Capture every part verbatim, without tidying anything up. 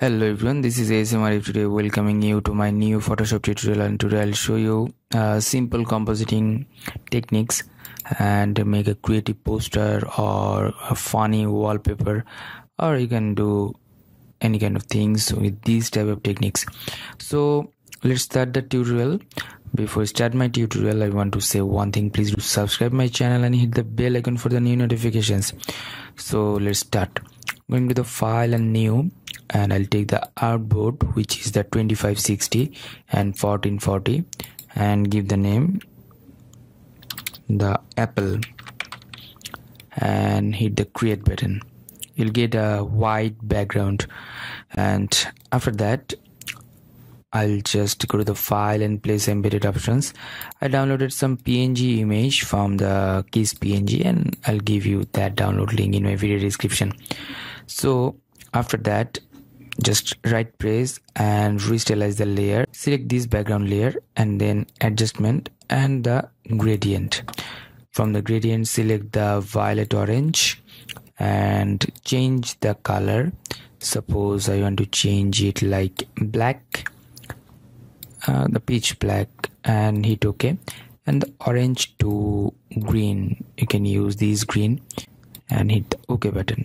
Hello everyone, this is A S M Arif. Today welcoming you to my new Photoshop tutorial, and today I'll show you uh, simple compositing techniques and make a creative poster or a funny wallpaper, or you can do any kind of things with these type of techniques. So let's start the tutorial. Before I start my tutorial, I want to say one thing. Please do subscribe my channel and hit the bell icon for the new notifications. So let's start. Going to the file and new, and I'll take the artboard, which is the twenty-five sixty and fourteen forty, and give the name the apple and hit the create button. You'll get a white background, and after that I'll just go to the file and place embedded options. I downloaded some P N G image from the Kiss P N G, and I'll give you that download link in my video description. So after that, just right press and restylize the layer, select this background layer and then adjustment and the gradient. From the gradient, select the violet orange and change the color. Suppose I want to change it like black, uh, the pitch black, and hit OK, and the orange to green. You can use this green and hit the OK button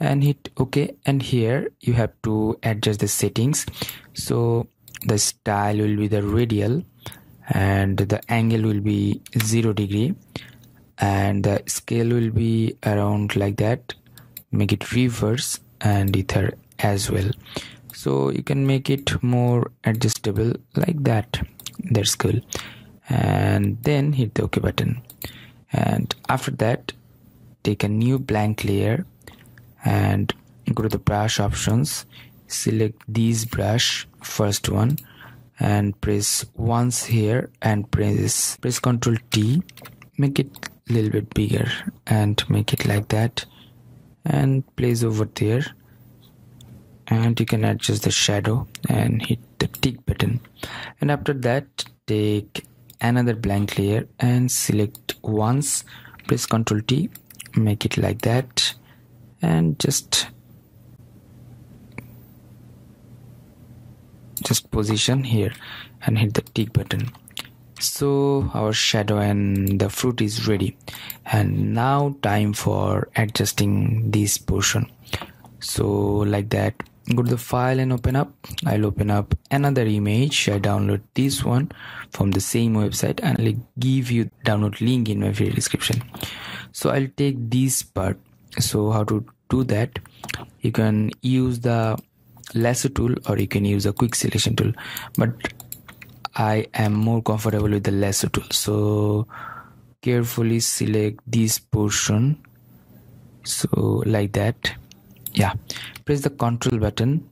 and hit OK. And here you have to adjust the settings. So the style will be the radial, and the angle will be zero degree, and the scale will be around like that. Make it reverse and ether as well, so you can make it more adjustable like that. That's cool. And then hit the OK button, and after that take a new blank layer and go to the brush options, select these brush, first one, and press once here and press press Ctrl T. Make it a little bit bigger and make it like that and place over there, and you can adjust the shadow and hit the tick button. And after that take another blank layer and select once, press Ctrl T, make it like that, and just just position here and hit the tick button. So our shadow and the fruit is ready, and now time for adjusting this portion. So like that, go to the file and open up. I'll open up another image. I download this one from the same website, and I'll give you download link in my video description. So I'll take this part. So how to do that, you can use the lasso tool or you can use a quick selection tool, but I am more comfortable with the lasso tool. So carefully select this portion, so like that. Yeah, press the Control button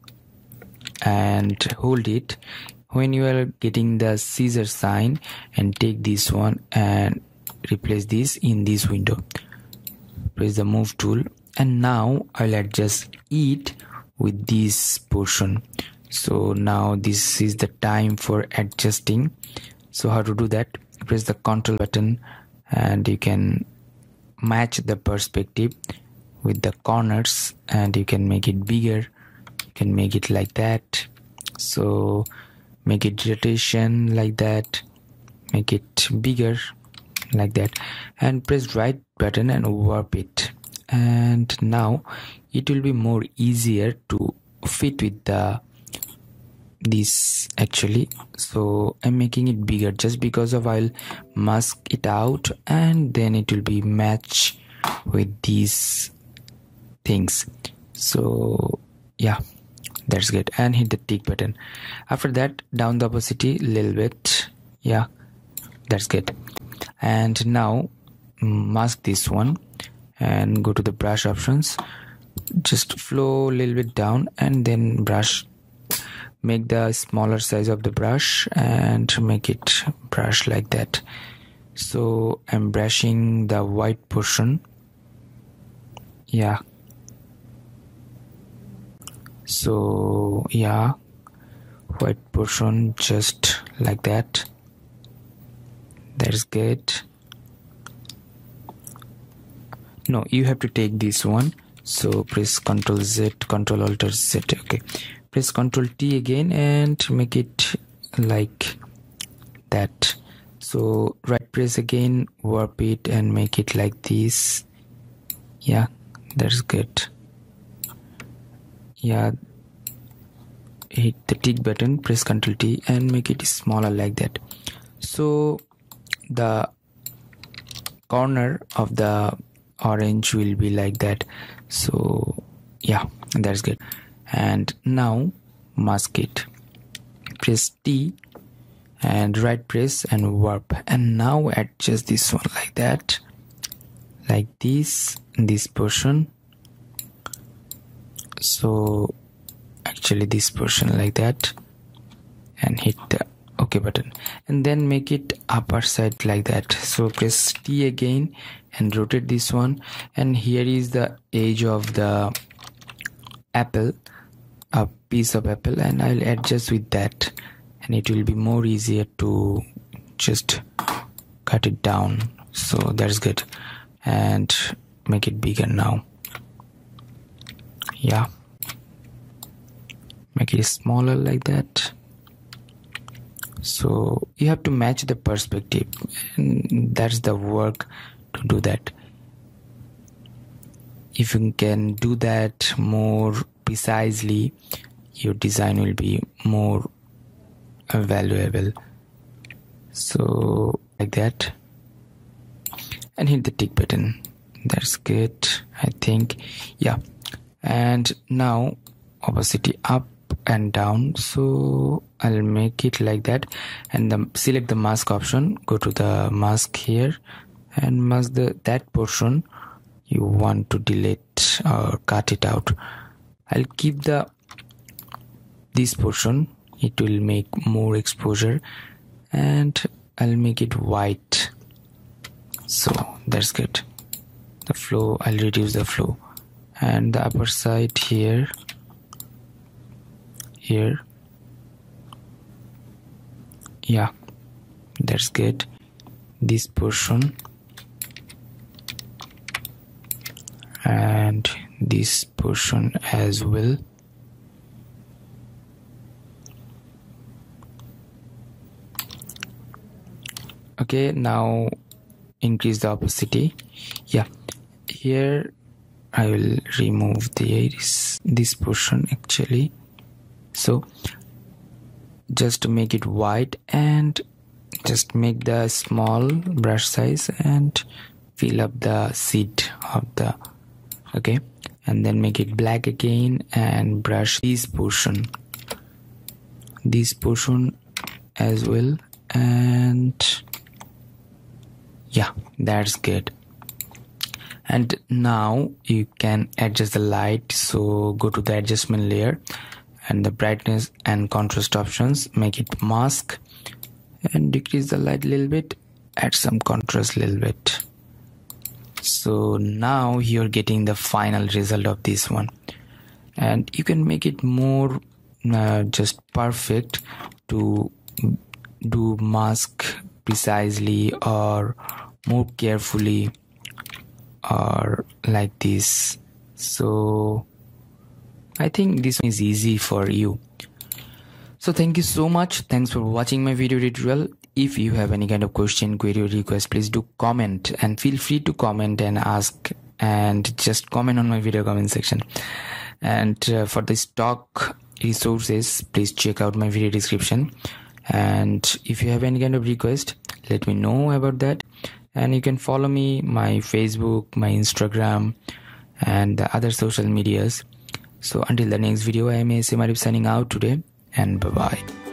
and hold it. When you are getting the scissor sign, and take this one and replace this in this window. Press the move tool, and now I'll adjust it with this portion. So now this is the time for adjusting. So how to do that, press the Control button, and you can match the perspective with the corners, and you can make it bigger, you can make it like that. So make it rotation like that, make it bigger like that, and press right button and warp it, and now it will be more easier to fit with the this actually. So I'm making it bigger just because of I'll mask it out, and then it will be match with these things. So yeah, that's good, and hit the tick button. After that, down the opacity a little bit. Yeah, that's good. And now mask this one and go to the brush options, just flow a little bit down, and then brush, make the smaller size of the brush and make it brush like that. So I'm brushing the white portion. Yeah, so yeah, white portion just like that. That's good. No, you have to take this one, so press Ctrl Z, Ctrl Alt Z. Okay, press Control T again and make it like that. So right press again, warp it and make it like this. Yeah, that's good. Yeah, hit the tick button, press Control T and make it smaller like that. So the corner of the orange will be like that. So yeah, that's good. And now mask it, press T and right press and warp, and now adjust this one like that, like this, this portion. So actually this portion like that, and hit the OK button, and then make it upper side like that. So press T again and rotate this one, and here is the edge of the apple, a piece of apple, and I'll adjust with that, and it will be more easier to just cut it down. So that's good, and make it bigger now. Yeah, make it smaller like that. So you have to match the perspective, and that's the work to do that. If you can do that more precisely, your design will be more valuable. So like that, and hit the tick button. That's good, I think. Yeah, and now opacity up and down. So I'll make it like that, and then select the mask option, go to the mask here and mask the that portion you want to delete or cut it out. I'll keep the this portion, it will make more exposure, and I'll make it white. So that's good. The flow, I'll reduce the flow, and the upper side here, here. Yeah, that's good. This portion and this portion as well. Okay, now increase the opacity. Yeah, here I will remove the this, this portion actually. So just to make it white, and just make the small brush size and fill up the seed of the okay, and then make it black again and brush this portion, this portion as well, and yeah, that's good. And now you can adjust the light, so go to the adjustment layer and the brightness and contrast options, make it mask and decrease the light a little bit, add some contrast a little bit. So now you're getting the final result of this one, and you can make it more uh, just perfect to do mask precisely or more carefully or like this. So I think this one is easy for you. So thank you so much. Thanks for watching my video tutorial. If you have any kind of question, query or request, please do comment, and feel free to comment and ask, and just comment on my video comment section. And uh, for the stock resources, please check out my video description. And if you have any kind of request, let me know about that. And you can follow me, my Facebook, my Instagram, and the other social medias. So until the next video, I am A S M Arif signing out today, and bye bye.